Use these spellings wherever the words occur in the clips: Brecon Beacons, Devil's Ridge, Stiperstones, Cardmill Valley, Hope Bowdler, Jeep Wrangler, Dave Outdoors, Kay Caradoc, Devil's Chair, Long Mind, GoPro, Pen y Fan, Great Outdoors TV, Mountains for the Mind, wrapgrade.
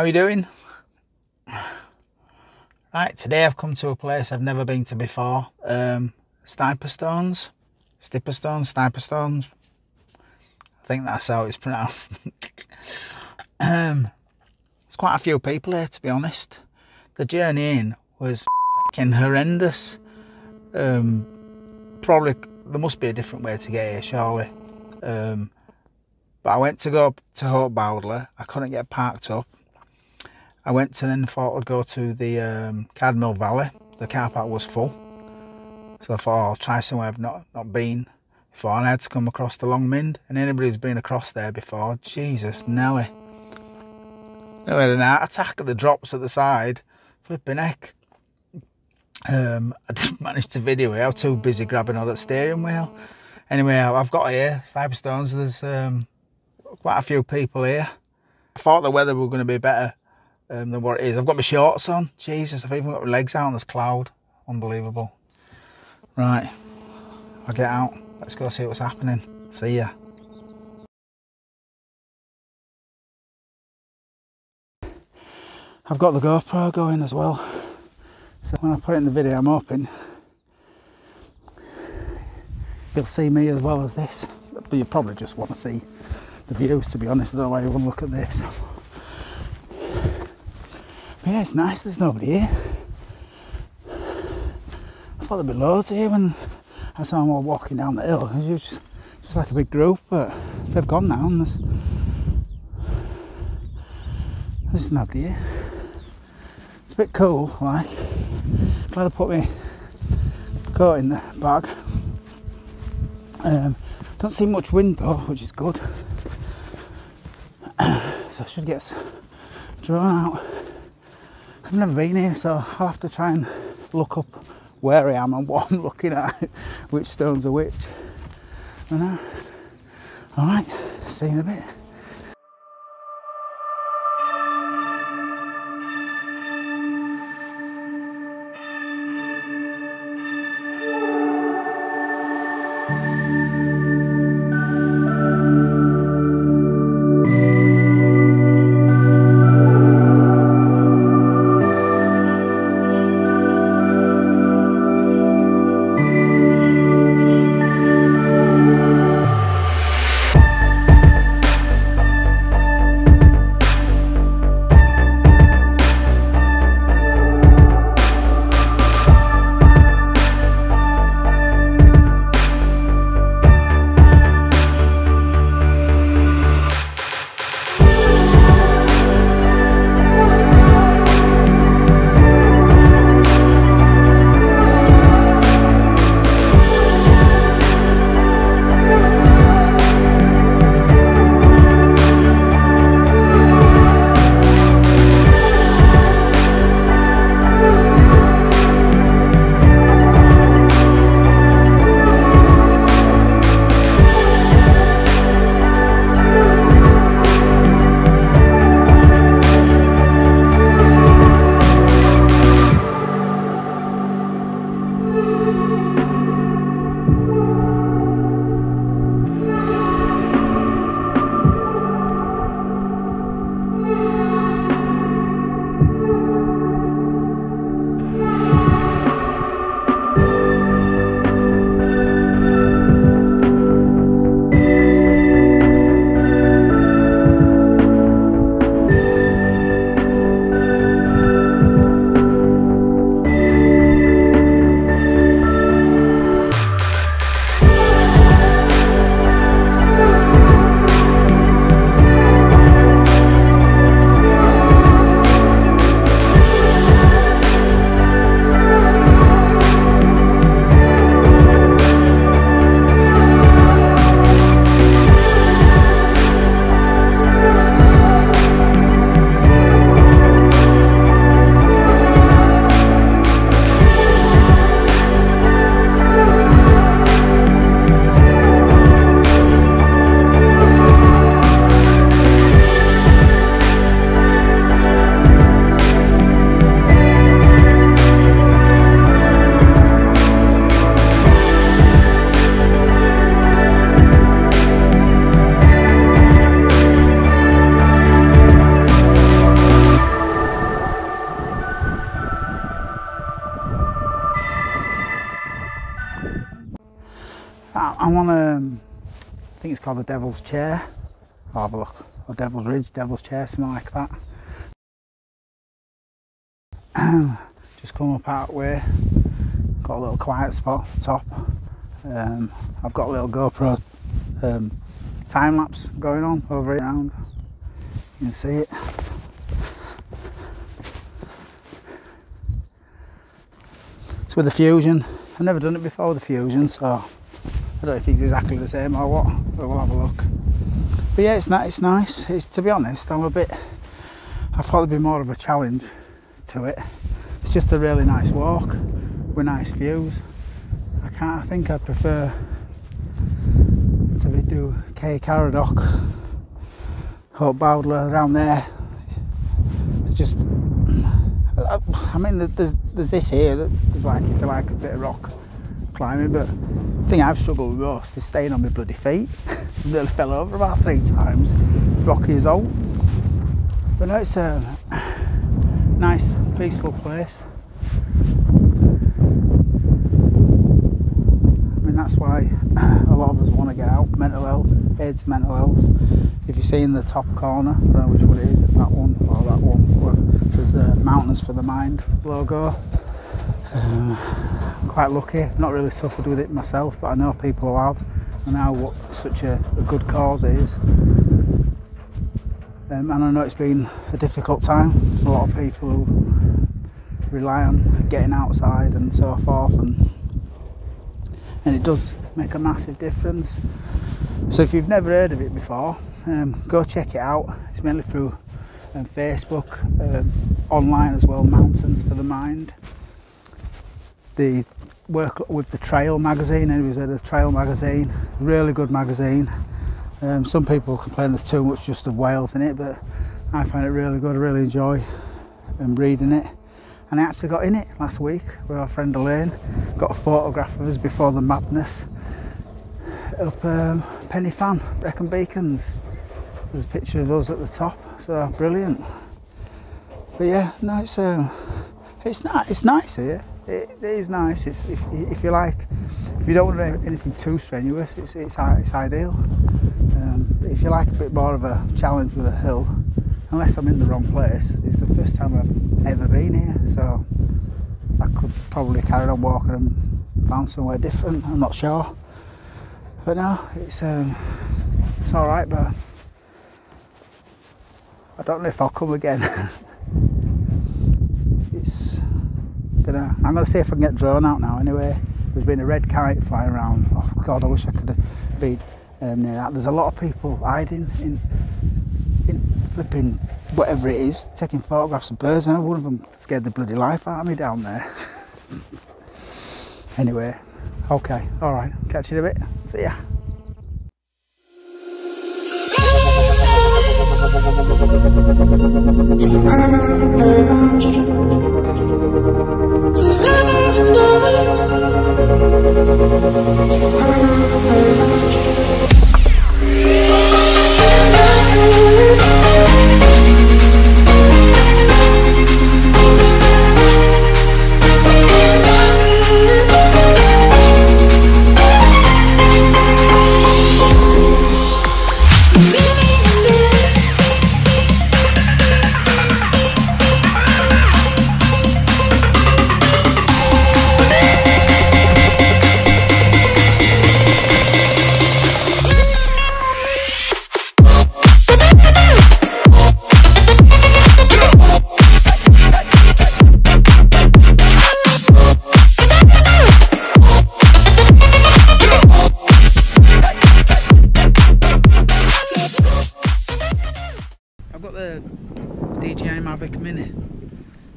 How are you doing? Right, today I've come to a place I've never been to before. Stiperstones. I think that's how it's pronounced. There's quite a few people here, to be honest. The journey in was fucking horrendous. Probably there must be a different way to get here, surely. But I went to go to Hope Bowdler. I couldn't get parked up. I went to then thought I'd go to the Cardmill Valley. The car park was full. So I thought, oh, I'll try somewhere I've not been before. And I had to come across the Long Mind. And anybody who's been across there before, Jesus, Nelly. I had an heart attack at the drops at the side. Flipping heck. I didn't manage to video it. I was too busy grabbing all that steering wheel. Anyway, I've got here, Stiperstones. There's quite a few people here. I thought the weather were going to be better than what it is. I've got my shorts on. Jesus, I've even got my legs out on this cloud. Unbelievable. Right, I'll get out. Let's go see what's happening. See ya. I've got the GoPro going as well. So when I put it in the video, I'm hoping you'll see me as well as this. But you probably just want to see the views, to be honest. I don't know why you want to look at this. But yeah, it's nice, there's nobody here. I thought there'd be loads here when I saw them all walking down the hill. It was just like a big group, but they've gone now and there's nobody here. It's a bit cool, like. Glad I put my coat in the bag. Don't see much wind though, which is good. So I should get drawn out. I've never been here, so I'll have to try and look up where I am and what I'm looking at, which stones are which. I know. Alright, see you in a bit. I'm on I think it's called the Devil's Chair. I'll have a look. Or Devil's Ridge, Devil's Chair, something like that. Just come up out of the way. Got a little quiet spot at the top. I've got a little GoPro time lapse going on over here. You can see it. It's with the Fusion. I've never done it before with the Fusion, so I don't know if it's exactly the same or what, but we'll have a look. But yeah, it's nice. It's, to be honest, I thought there'd be more of a challenge to it. It's just a really nice walk with nice views. I think I'd prefer to do Kay Caradoc, Hope Bowdler around there. Just, I mean, there's this here that's like, if you like, a bit of rock climbing, but the thing I've struggled with most is staying on my bloody feet. Nearly fell over about 3 times, rocky as old. But no, it's a nice, peaceful place. That's why a lot of us want to get out. Mental health, aids to mental health. If you see in the top corner, I don't know which one it is, that one or that one, there's the Mountains for the Mind logo. I'm quite lucky, I've not really suffered with it myself, but I know people who have, and I know what such a good cause it is. And I know it's been a difficult time for a lot of people who rely on getting outside and so forth. And it does make a massive difference. So if you've never heard of it before, go check it out. It's mainly through Facebook, online as well, Mountains for the Mind. They work with the Trail magazine, anyways, the Trail magazine, really good magazine. Some people complain there's too much just of Wales in it, but I find it really good. I really enjoy reading it. And I actually got in it last week with our friend Elaine. Got a photograph of us before the madness up Pen y Fan, Brecon Beacons. There's a picture of us at the top, so brilliant. But yeah, no, it's nice here. It is nice. It's, if you like, if you don't want anything too strenuous, it's ideal. If you like a bit more of a challenge with a hill, unless I'm in the wrong place, it's the first time I've ever been here, so I could probably carry on walking and found somewhere different, I'm not sure. But no, it's alright, but I don't know if I'll come again. I'm going to see if I can get drone out now anyway. There's been a red kite flying around. Oh god, I wish I could have been near that. There's a lot of people hiding in flipping whatever it is, taking photographs of birds, and one of them scared the bloody life out of me down there. Anyway, okay, alright, catch you in a bit, see ya.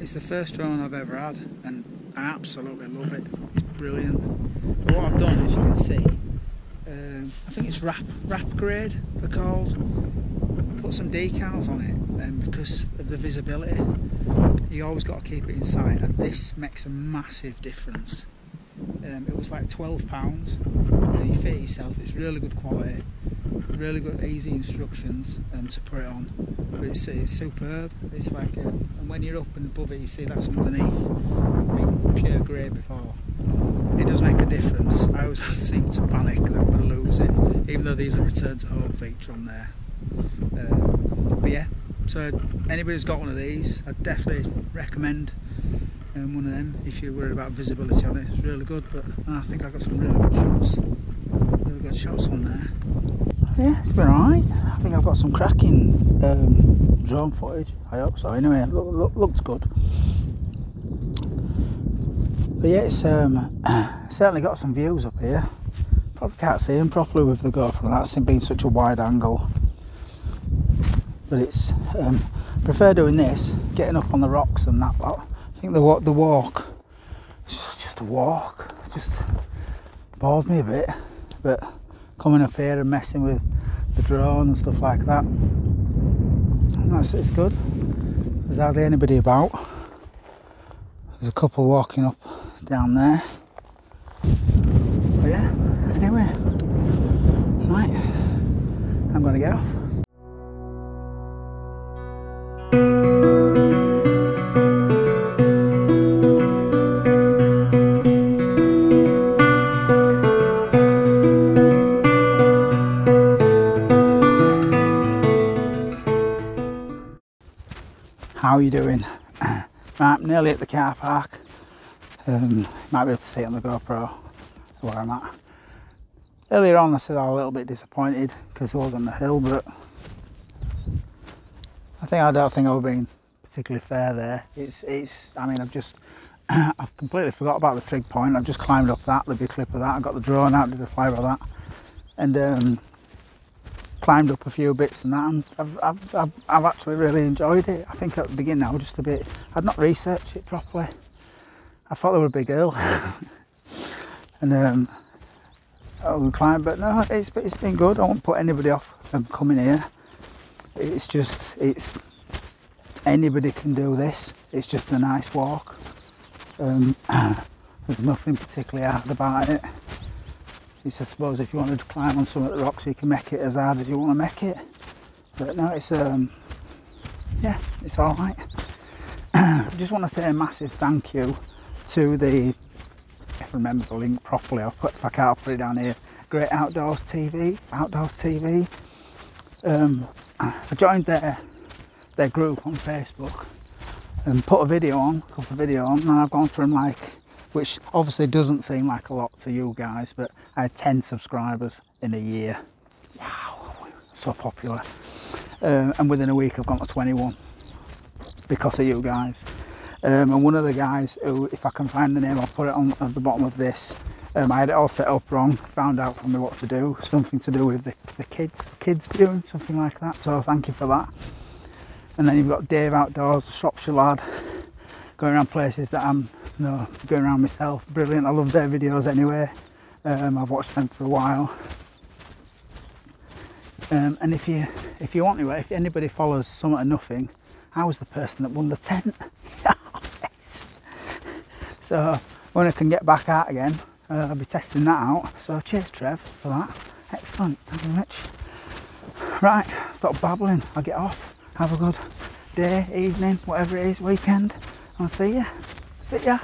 It's the first drone I've ever had and I absolutely love it. It's brilliant. But what I've done, if you can see, I think it's wrapgrade they're called. I put some decals on it because of the visibility. You always got to keep it in sight, and this makes a massive difference. It was like £12. You fit it yourself. It's really good quality, really good, easy instructions to put it on. But it's superb. It's like, and when you're up and above it, you see that's underneath. It's been pure grey before. it does make a difference. I always seem to panic that we're losing, even though these are return to home feature on there. But yeah, so anybody who's got one of these, I'd definitely recommend one of them if you're worried about visibility on it. It's really good, but I think I got some really good shots on there. Yeah, it's been alright. I think I've got some cracking drone footage. I hope so. Anyway, looks good. But yeah, it's certainly got some views up here. Probably can't see them properly with the GoPro. That's been such a wide angle. But it's prefer doing this, getting up on the rocks and that lot. I think the walk, it's just a walk, it just bored me a bit. But coming up here and messing with the drone and stuff like that, and it's good. There's hardly anybody about. There's a couple walking up down there. But yeah, anyway, right, I'm going to get off. How are you doing? I'm nearly at the car park. Might be able to see it on the GoPro. That's where I'm at. Earlier on I said I was a little bit disappointed because it was on the hill, but I don't think I've been particularly fair there. I mean, I've completely forgot about the trig point. I've just climbed up that, there'll be a clip of that. I got the drone out, did a flyby of that, and climbed up a few bits and that, and I've actually really enjoyed it. I think at the beginning I was just a bit, I'd not researched it properly. I thought there were a big hill and I would climb, but no, it's been good. I won't put anybody off coming here. It's anybody can do this. It's just a nice walk. There's nothing particularly hard about it. It's, I suppose, if you wanted to climb on some of the rocks, you can make it as hard as you want to make it. But no, it's yeah, it's all right. I just want to say a massive thank you to the, if I remember the link properly, if I can't, I'll put it down here. Great Outdoors TV, I joined their group on Facebook and put a video on, and I've gone from like, which obviously doesn't seem like a lot to you guys, but I had 10 subscribers in a year. Wow, so popular. And within a week I've gone to 21 because of you guys. And one of the guys who, if I can find the name, I'll put it on at the bottom of this. I had it all set up wrong, found out from me what to do, something to do with the kids viewing, something like that, so thank you for that. And then you've got Dave Outdoors, Shropshire lad, going around places that I'm going around myself. Brilliant. I love their videos anyway. I've watched them for a while. And if you want to, if anybody follows something or nothing, I was the person that won the tent. Yes. So when I can get back out again, I'll be testing that out. So cheers, Trev, for that. Excellent. Thank you very much. Right, stop babbling. I'll get off. Have a good day, evening, whatever it is, weekend. I'll see ya. See ya.